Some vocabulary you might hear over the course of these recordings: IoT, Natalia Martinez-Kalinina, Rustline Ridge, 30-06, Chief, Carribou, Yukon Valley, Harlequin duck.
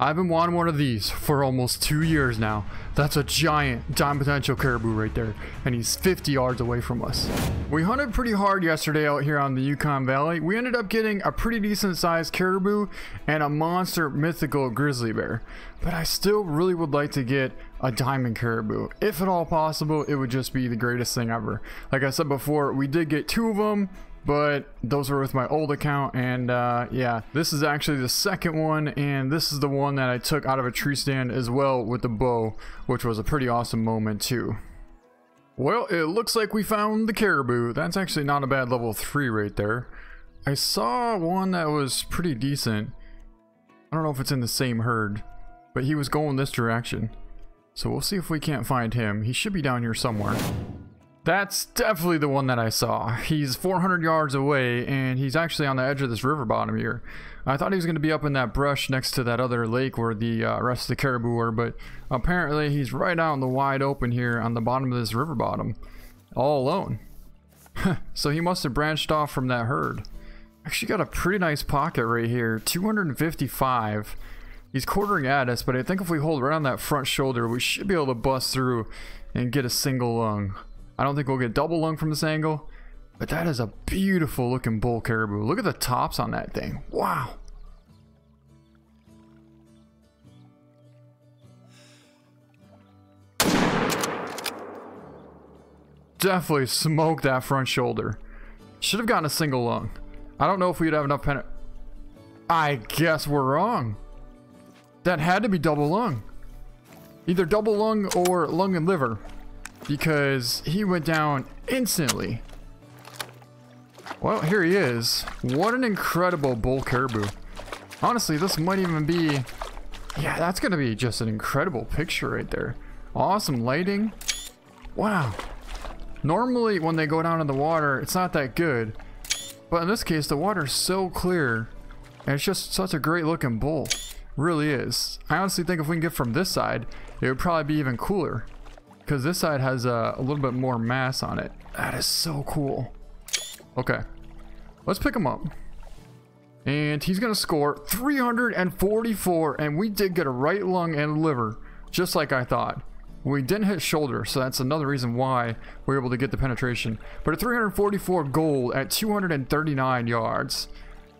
I've been wanting one of these for almost 2 years now. That's a giant dime potential caribou right there, and he's 50 yards away from us. We hunted pretty hard yesterday out here on the Yukon Valley. We ended up getting a pretty decent sized caribou and a monster mythical grizzly bear, but I still really would like to get a diamond caribou. If at all possible, it would just be the greatest thing ever. Like I said before, we did get two of them, but those were with my old account, and yeah, this is actually the second one, and this is the one that I took out of a tree stand as well with the bow, which was a pretty awesome moment too. Well, it looks like we found the caribou. That's actually not a bad level 3 right there. I saw one that was pretty decent. I don't know if it's in the same herd, but he was going this direction, so we'll see if we can't find him. He should be down here somewhere. That's definitely the one that I saw. He's 400 yards away, and he's actually on the edge of this river bottom here. I thought he was going to be up in that brush next to that other lake where the rest of the caribou were, but apparently he's right out in the wide open here on the bottom of this river bottom, all alone. So he must have branched off from that herd. Actually got a pretty nice pocket right here, 255. He's quartering at us, but I think if we hold right on that front shoulder, we should be able to bust through and get a single lung. I don't think we'll get double lung from this angle, but that is a beautiful looking bull caribou. Look at the tops on that thing. Wow. Definitely smoked that front shoulder. Should have gotten a single lung. I don't know if we'd have enough pen. I guess we're wrong. That had to be double lung. Either double lung or lung and liver, because he went down instantly. Well, here he is. What an incredible bull caribou. Honestly, this might even be, yeah, that's gonna be just an incredible picture right there. Awesome lighting. Wow. Normally when they go down in the water, it's not that good, but in this case the water's so clear, and it's just such a great looking bull. Really is. I honestly think if we can get from this side, it would probably be even cooler, because this side has a little bit more mass on it. That is so cool. Okay, let's pick him up. And he's gonna score 344, and we did get a right lung and liver, just like I thought. We didn't hit shoulder, so that's another reason why we were able to get the penetration. But a 344 gold at 239 yards.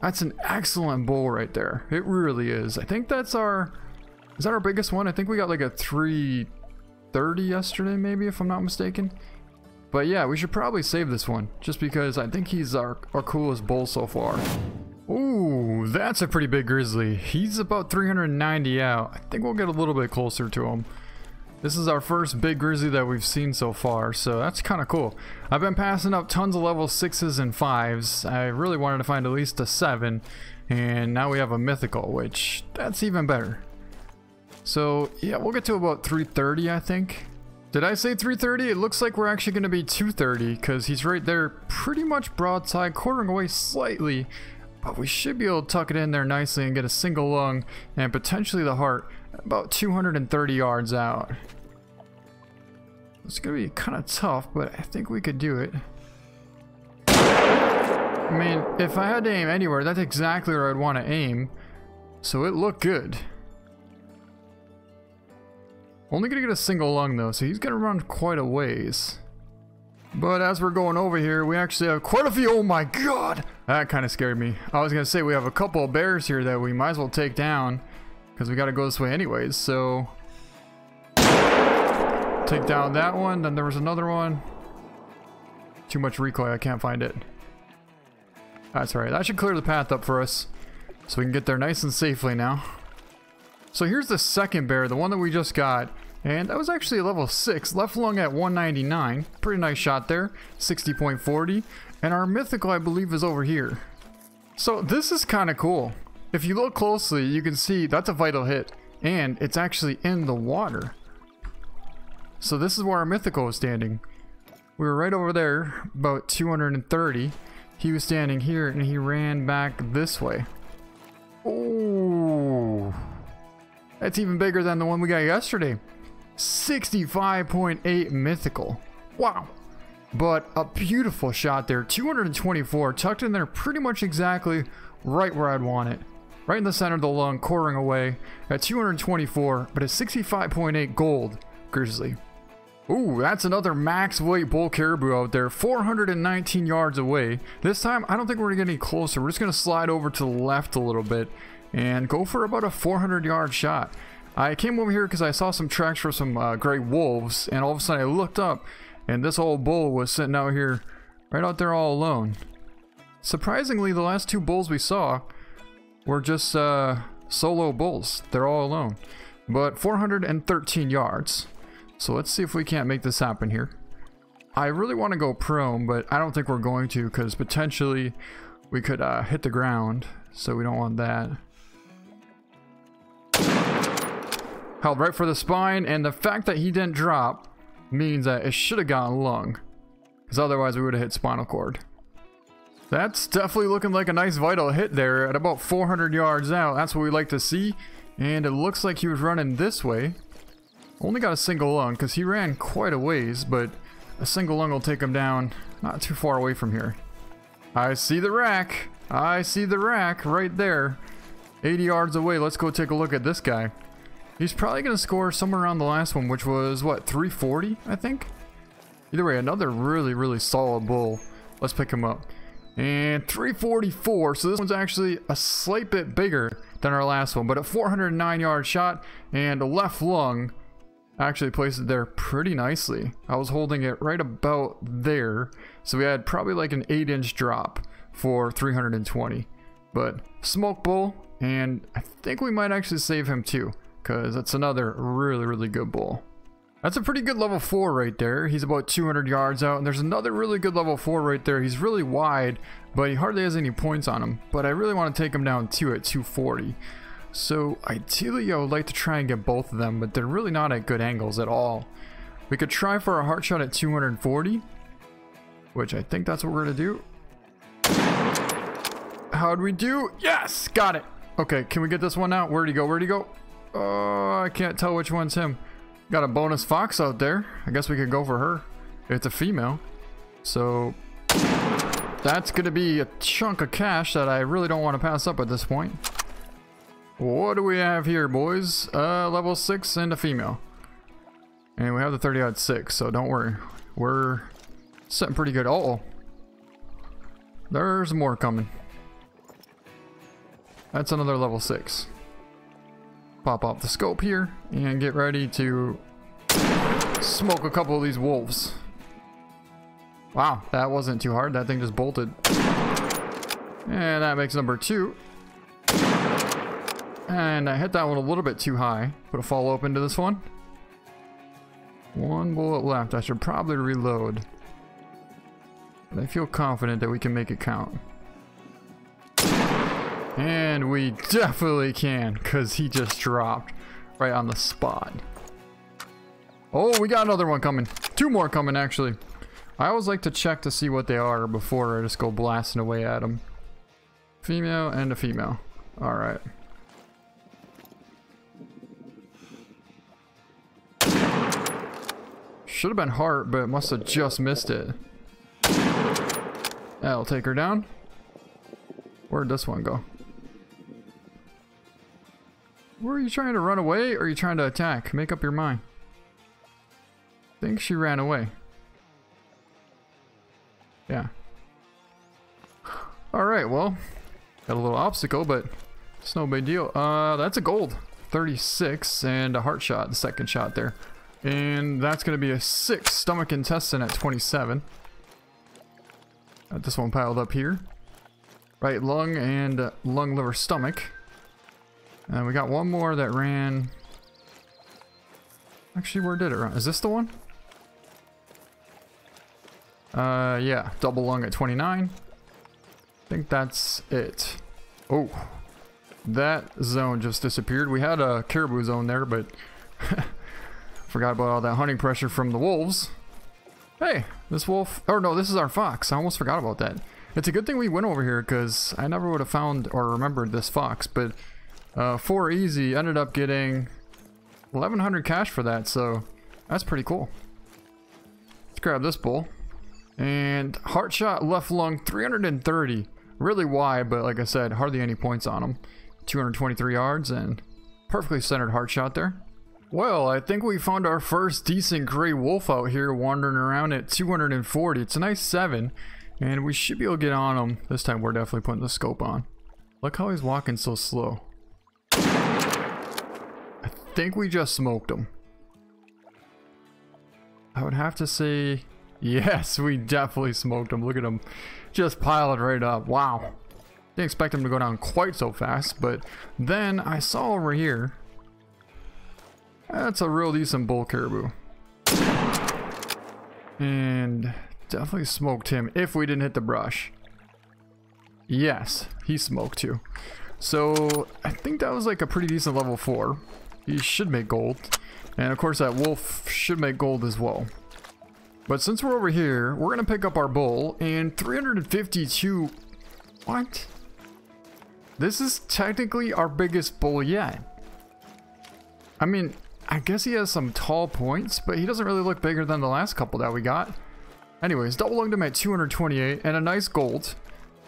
That's an excellent bull right there. It really is. I think that's our, is that our biggest one? I think we got like a 330 yesterday, maybe, if I'm not mistaken. But yeah, we should probably save this one, just because I think he's our coolest bull so far. Ooh, that's a pretty big grizzly. He's about 390 out. I think we'll get a little bit closer to him. This is our first big grizzly that we've seen so far, so that's kind of cool. I've been passing up tons of level 6s and 5s. I really wanted to find at least a 7, and now we have a mythical, which that's even better. So yeah, we'll get to about 330, I think. Did I say 330? It looks like we're actually going to be 230, because he's right there pretty much broadside, quartering away slightly, but we should be able to tuck it in there nicely and get a single lung and potentially the heart about 230 yards out. It's going to be kind of tough, but I think we could do it. I mean, if I had to aim anywhere, that's exactly where I'd want to aim, so it looked good. Only gonna get a single lung though, so he's gonna run quite a ways. But as we're going over here, we actually have quite a few. Oh my god, that kind of scared me. I was gonna say we have a couple of bears here that we might as well take down, because we gotta go this way anyways. So take down that one. Then there was another one. Too much recoil, I can't find it. That's all right. That should clear the path up for us, so we can get there nice and safely now. So here's the second bear, the one that we just got, and that was actually a level 6, left lung at 199, pretty nice shot there, 60.40, and our mythical I believe is over here. So this is kind of cool. If you look closely, you can see that's a vital hit, and it's actually in the water. So this is where our mythical was standing. We were right over there, about 230. He was standing here, and he ran back this way. Ooh. That's even bigger than the one we got yesterday. 65.8 mythical. Wow. But a beautiful shot there. 224 tucked in there pretty much exactly right where I'd want it. right in the center of the lung, quartering away at 224, but a 65.8 gold grizzly. Ooh, that's another max weight bull caribou out there, 419 yards away. This time, I don't think we're gonna get any closer. We're just gonna slide over to the left a little bit and go for about a 400-yard shot. I came over here because I saw some tracks for some gray wolves, and all of a sudden I looked up, and this old bull was sitting out here, right out there all alone. Surprisingly, the last two bulls we saw were just solo bulls. They're all alone, but 413 yards. So let's see if we can't make this happen here. I really want to go prone, but I don't think we're going to because potentially we could hit the ground. So we don't want that. Held right for the spine, and the fact that he didn't drop means that it should have gone lung, because otherwise we would have hit spinal cord. That's definitely looking like a nice vital hit there at about 400 yards out. That's what we like to see, and it looks like he was running this way. Only got a single lung because he ran quite a ways, but a single lung will take him down not too far away from here. I see the rack. I see the rack right there, 80 yards away. Let's go take a look at this guy. He's probably going to score somewhere around the last one, which was, what, 340, I think? Either way, another really, really solid bull. Let's pick him up. And 344, so this one's actually a slight bit bigger than our last one, but a 409-yard shot, and a left lung actually placed it there pretty nicely. I was holding it right about there, so we had probably like an 8-inch drop for 320. But smoke bull, and I think we might actually save him too, because that's another really, really good bull. That's a pretty good level 4 right there. He's about 200 yards out, and there's another really good level 4 right there. He's really wide, but he hardly has any points on him. But I really want to take him down too at 240. So ideally, I would like to try and get both of them, but they're really not at good angles at all. We could try for a heart shot at 240, which I think that's what we're gonna do. How'd we do? Yes, got it. Okay, can we get this one out? Where'd he go? Where'd he go? Oh, I can't tell which one's him. Got a bonus fox out there. I guess we could go for her. It's a female. So that's going to be a chunk of cash that I really don't want to pass up at this point. What do we have here, boys? Level 6 and a female. And we have the 30-06, so don't worry. We're sitting pretty good. Uh-oh. There's more coming. That's another level 6. Pop off the scope here and get ready to smoke a couple of these wolves. Wow, that wasn't too hard. That thing just bolted. And that makes number 2. And I hit that one a little bit too high. Put a follow-up into this one. One bullet left. I should probably reload. But I feel confident that we can make it count. And we definitely can, because he just dropped right on the spot. Oh, we got another one coming. 2 more coming, actually. I always like to check to see what they are before I just go blasting away at them. Female and a female. All right. Should have been heart, but must have just missed it. That'll take her down. Where'd this one go? Were you trying to run away, or are you trying to attack? Make up your mind. I think she ran away. Yeah. Alright, well. Got a little obstacle, but it's no big deal. That's a gold. 36 and a heart shot, the second shot there. And that's going to be a 6 stomach intestine at 27. Got this one piled up here. Right lung and lung, liver, stomach. And we got one more that ran. Actually, where did it run? Is this the one? Yeah, double lung at 29. I think that's it. Oh, that zone just disappeared. We had a caribou zone there, but forgot about all that hunting pressure from the wolves. Hey, this wolf, or no, this is our fox. I almost forgot about that. It's a good thing we went over here because I never would have found or remembered this fox, but 4 easy, ended up getting 1100 cash for that, so that's pretty cool. Let's grab this bull. And heart shot, left lung, 330. Really wide, but like I said, hardly any points on him. 223 yards and perfectly centered hard shot there. Well, I think we found our first decent gray wolf out here wandering around at 240. It's a nice 7 and we should be able to get on him. This time we're definitely putting the scope on. Look how he's walking so slow. I think we just smoked him. I would have to say yes, we definitely smoked him. Look at him just piled right up. Wow, didn't expect him to go down quite so fast. But then I saw over here, that's a real decent bull caribou, and definitely smoked him if we didn't hit the brush. Yes, he smoked too. So I think that was like a pretty decent level 4. He should make gold, and of course that wolf should make gold as well. But since we're over here, we're gonna pick up our bull. And 352, what? This is technically our biggest bull yet. I mean, I guess he has some tall points, but he doesn't really look bigger than the last couple that we got. Anyways, double lunged him at 228 and a nice gold.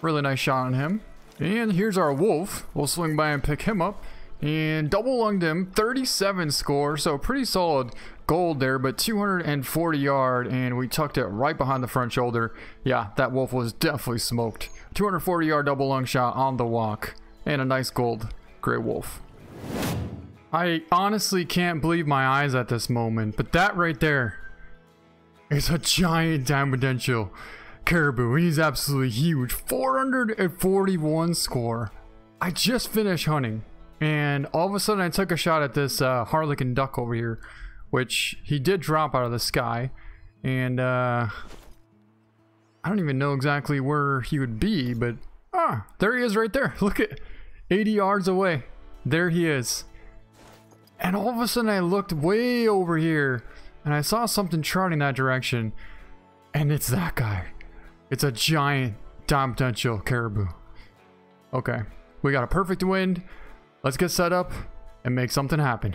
Really nice shot on him. And here's our wolf. We'll swing by and pick him up. And double lunged him, 37 score, so pretty solid gold there, but 240 yard, and we tucked it right behind the front shoulder. Yeah, that wolf was definitely smoked. 240 yard double lung shot on the walk, and a nice gold gray wolf. I honestly can't believe my eyes at this moment, but that right there is a giant diamond potential caribou. He's absolutely huge. 441 score. I just finished hunting, and all of a sudden I took a shot at this Harlequin duck over here, which he did drop out of the sky, and I don't even know exactly where he would be, but there he is right there. Look at 80 yards away, there he is. And all of a sudden I looked way over here and I saw something trotting that direction, and it's that guy. It's a giant diamond potential caribou. Okay, we got a perfect wind. Let's get set up and make something happen.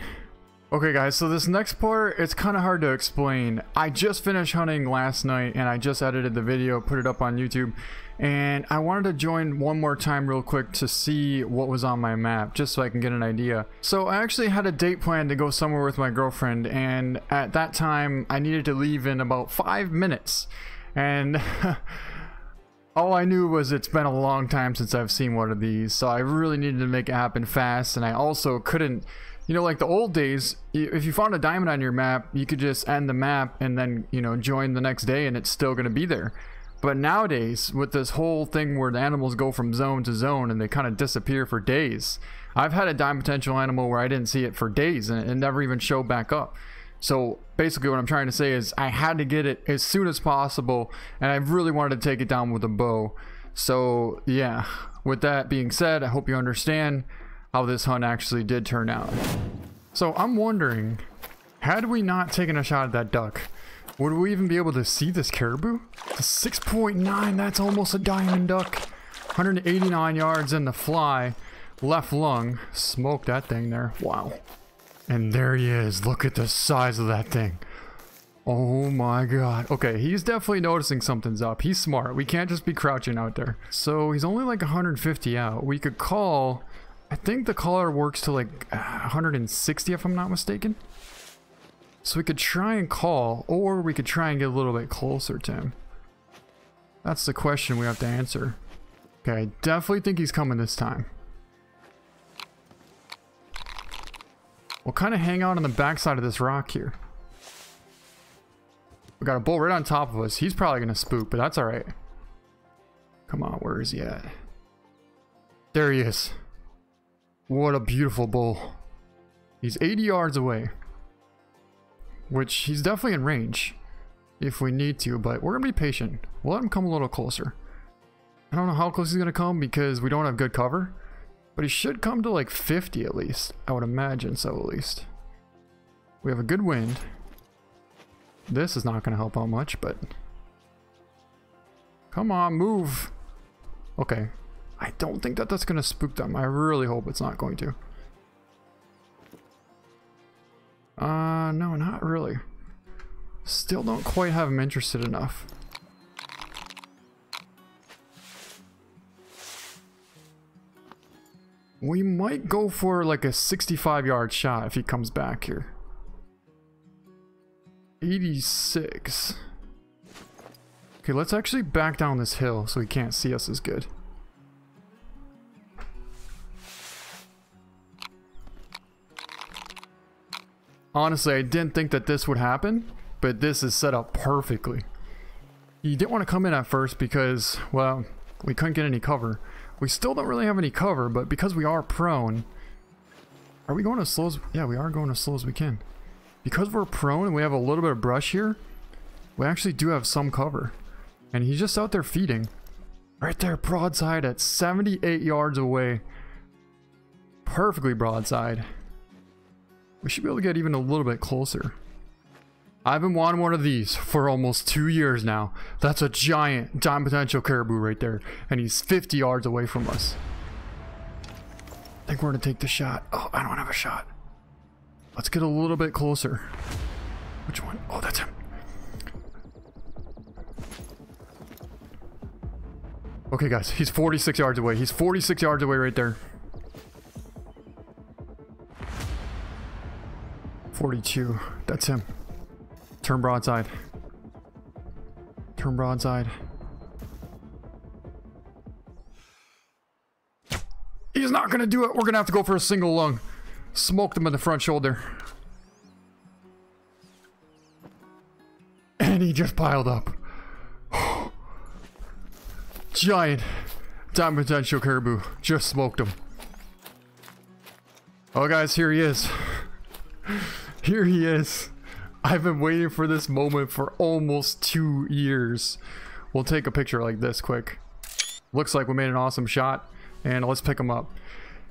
Okay guys, so this next part, it's kind of hard to explain. I just finished hunting last night and I just edited the video, put it up on YouTube, and I wanted to join one more time real quick to see what was on my map, just so I can get an idea. So I actually had a date planned to go somewhere with my girlfriend, and at that time I needed to leave in about 5 minutes, and all I knew was it's been a long time since I've seen one of these, so I really needed to make it happen fast. And I also couldn't, you know, like the old days, if you found a diamond on your map, you could just end the map and then, you know, join the next day and it's still going to be there. But nowadays, with this whole thing where the animals go from zone to zone and they kind of disappear for days, I've had a diamond potential animal where I didn't see it for days and it never even showed back up. So basically what I'm trying to say is I had to get it as soon as possible, and I really wanted to take it down with a bow. So yeah, with that being said, I hope you understand how this hunt actually did turn out. So I'm wondering, had we not taken a shot at that duck, would we even be able to see this caribou? It's 6.9, that's almost a diamond duck. 189 yards in the fly, left lung, smoked that thing there, wow. And there he is. Look at the size of that thing. Oh my god. Okay, he's definitely noticing something's up. He's smart. We can't just be crouching out there. So he's only like 150 out. We could call. I think the caller works to like 160 if I'm not mistaken. So we could try and call, or we could try and get a little bit closer to him. That's the question we have to answer. Okay, I definitely think he's coming this time. We'll kind of hang out on the backside of this rock here. We got a bull right on top of us. He's probably going to spook, but that's all right. Come on, where is he at? There he is. What a beautiful bull. He's 80 yards away, which he's definitely in range if we need to, but we're going to be patient. We'll let him come a little closer. I don't know how close he's going to come because we don't have good cover. But he should come to like 50 at least. I would imagine so at least. We have a good wind. This is not going to help out much, but... Come on, move! Okay. I don't think that that's going to spook them. I really hope it's not going to. No, not really. Still don't quite have him interested enough. We might go for like a 65-yard shot if he comes back here. 86. Okay, let's actually back down this hill so he can't see us as good. Honestly, I didn't think that this would happen, but this is set up perfectly. He didn't want to come in at first because, well, we couldn't get any cover. We still don't really have any cover, but because we are prone... Are we going as slow as... Yeah, we are going as slow as we can. Because we're prone and we have a little bit of brush here, we actually do have some cover. And he's just out there feeding. Right there, broadside at 78 yards away. Perfectly broadside. We should be able to get even a little bit closer. I've been wanting one of these for almost 2 years now. That's a giant potential caribou right there. And he's 50 yards away from us. I think we're gonna take the shot. Oh, I don't have a shot. Let's get a little bit closer. Which one? Oh, that's him. Okay, guys, he's 46 yards away. He's 46 yards away right there. 42. That's him. Turn broadside. Turn broadside. He's not gonna do it. We're gonna have to go for a single lung. Smoked him in the front shoulder. And he just piled up. Giant potential caribou. Just smoked him. Oh, guys, here he is. Here he is. I've been waiting for this moment for almost 2 years. We'll take a picture like this quick. Looks like we made an awesome shot, and let's pick him up.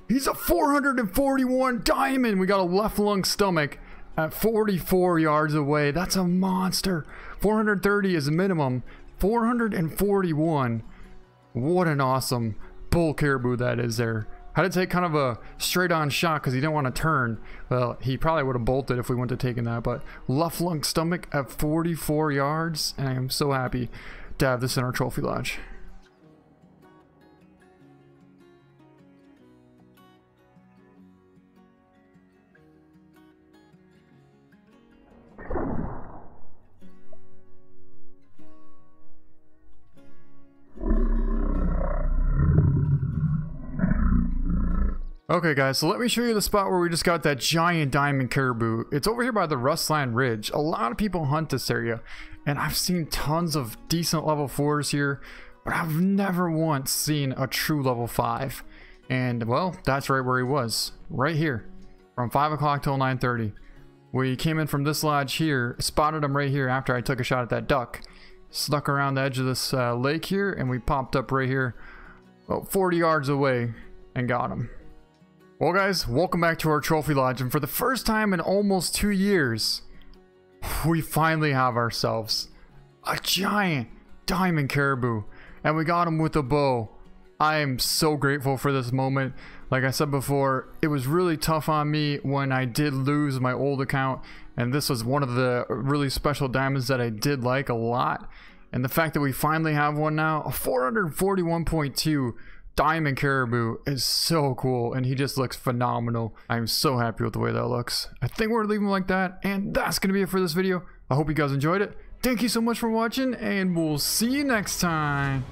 He's a 441 diamond. We got a left lung stomach at 44 yards away. That's a monster. 430 is the minimum. 441. What an awesome bull caribou that is there. Had to take kind of a straight on shot because he didn't want to turn. Well, he probably would have bolted if we went to taking that, but left lung stomach at 44 yards. And I am so happy to have this in our trophy lodge. Okay, guys, so let me show you the spot where we just got that giant diamond caribou. It's over here by the Rustline Ridge. A lot of people hunt this area, and I've seen tons of decent level 4s here, but I've never once seen a true level 5. And, well, that's right where he was, right here, from 5 o'clock till 9:30. We came in from this lodge here, spotted him right here after I took a shot at that duck. Snuck around the edge of this lake here, and we popped up right here, about 40 yards away, and got him. Well, guys, welcome back to our trophy lodge, and for the first time in almost 2 years, we finally have ourselves a giant diamond caribou, and we got him with a bow. I am so grateful for this moment. Like I said before, it was really tough on me when I did lose my old account, and this was one of the really special diamonds that I did like a lot. And the fact that we finally have one now, a 441.2 diamond caribou, is so cool, and he just looks phenomenal. I'm so happy with the way that looks. I think we're leaving like that, and that's gonna be it for this video. I hope you guys enjoyed it. Thank you so much for watching, and we'll see you next time.